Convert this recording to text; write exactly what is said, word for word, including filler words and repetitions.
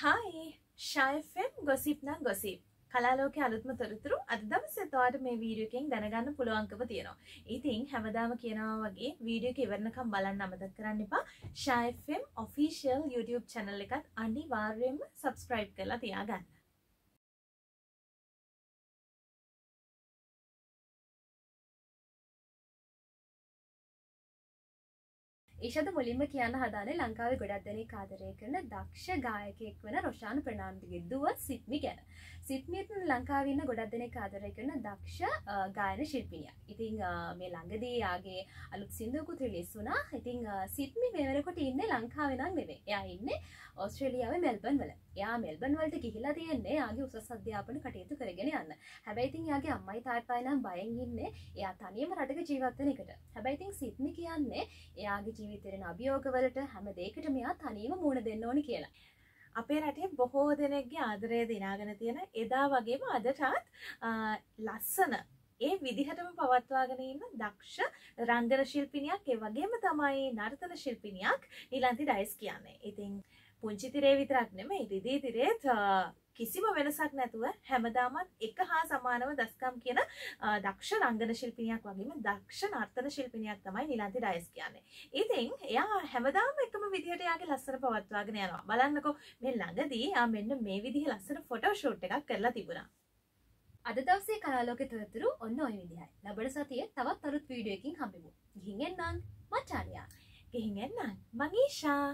हाय Shah FM gossip ना gossip कलालोके අලුත්ම තොරතුරු අද දවසේ තවත් මේ වීඩියෝ එකෙන් දැනගන්න පුළුවන්කම තියෙනවා. ඉතින් හැමදාම කියනවා වගේ වීඩියෝ එක ඉවරනකම් බලන්න අමතක කරන්න එපා. Shaa F M official YouTube channel එකත් අනිවාර්යයෙන්ම subscribe කරලා තියාගන්න. ඊෂාද මුලින්ම කියන්න හදානේ ලංකාවේ ගොඩක් දෙනෙක් ආදරය කරන දක්ෂ ගායකයෙක් වෙන රොෂාන් ප්‍රනාන්දුගේ දුව සිත්මි ගැන. සිත්මිත් ලංකාවේ ඉන්න ගොඩක් දෙනෙක් ආදරය කරන දක්ෂ ගායන ශිල්පිනියක්. ඉතින් මේ ළඟදී යාගේ අලුත් සින්දුවකුත් රිලීස් වුණා. ඉතින් සිත්මි මේ වෙනකොට ඉන්නේ ලංකාවේ නම් නෙවෙයි. එයා ඉන්නේ ඕස්ට්‍රේලියාවේ මෙල්බන් වල. එයා මෙල්බන් වලට ගිහිලා තියෙන්නේ යාගේ උසස් අධ්‍යාපන කටයුතු කරගෙන යන්න. හැබැයි ඉතින් යාගේ අම්මයි තාත්තයි නම් බයෙන් ඉන්නේ එයා තනියම රටක ජීවත් වෙන එකට. හැබැයි ඉතින් සිත්මි කියන්නේ එයාගේ විතරන අභියෝගවලට හැම දෙයකටම යා තනියම මුණ දෙන්න ඕනි කියලා. අපේ රටේ බොහෝ දෙනෙක්ගේ ආදරය දිනාගෙන තියෙන එදා වගේම අදටත් ලස්සන ඒ විදිහටම පවත්වාගෙන ඉන්න දක්ෂ රංගන ශිල්පිනියක් ඒ වගේම තමයි නර්තන ශිල්පිනියක් ඊලන්ති ඩයිස් කියන්නේ. ඉතින් පුංචි තිරේ විතරක් නෙමෙයි රිදී තිරේත් කිසිම වෙනසක් නැතුව හැමදාමත් එක හා සමානව දස්කම් කියන දක්ෂ රංගන ශිල්පිනියක් වගේම දක්ෂ නර්තන ශිල්පිනියක් තමයි නිලන්ති ඩයිස් කියන්නේ. ඉතින් එයා හැමදාම එකම විදිහට එයාගේ ලස්සන පවත්වාගෙන යනවා. බලන්නකෝ මේ ළඟදී එයා මෙන්න මේ විදිහේ ලස්සන ෆොටෝ ෂූට් එකක් කරලා තිබුණා. අද දවසේ කලාලෝකේ තොරතුරු ඔන්න ඔය විදිහයි. ලබන සතියේ තවත් අලුත් වීඩියෝ එකකින් හම්බෙමු. ගිහින් එන්නම් මචානියා. ගිහින් එන්නම් මං ඊෂා.